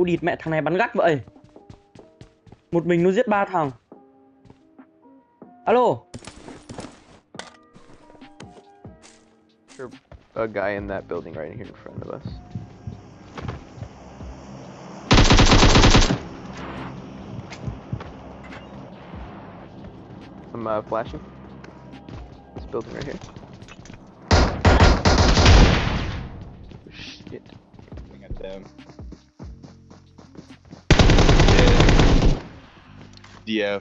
Cô địt mẹ, thằng này bắn gắt vậy. Một mình nó giết 3 thằng. Alo. There's a guy in that building right here in front of us. I'm flashing. This building right here. Shit. Looking at them. DF.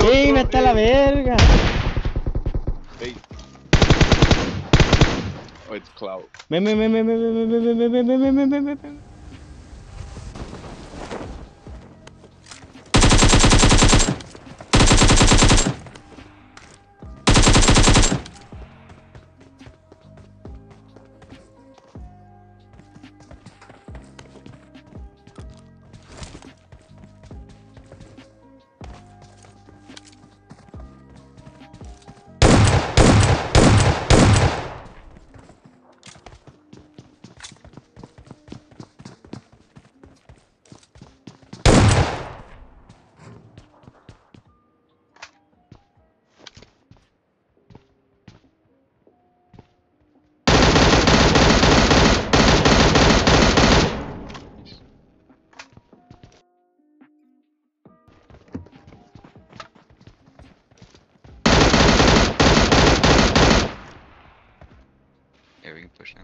¡Ey, vete a la verga! Hey. Oh, it's Cloud. Me. Yeah, we can push now.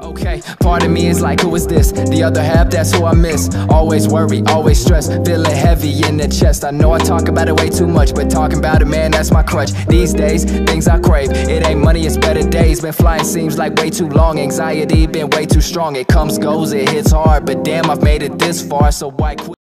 Okay, part of me is like, who is this? The other half, that's who I miss. Always worry, always stress, feeling heavy in the chest. I know I talk about it way too much, but talking about it, man, that's my crutch. These days, things I crave, it ain't money, it's better days. Been flying seems like way too long, anxiety been way too strong. It comes, goes, it hits hard, but damn, I've made it this far, so why quit?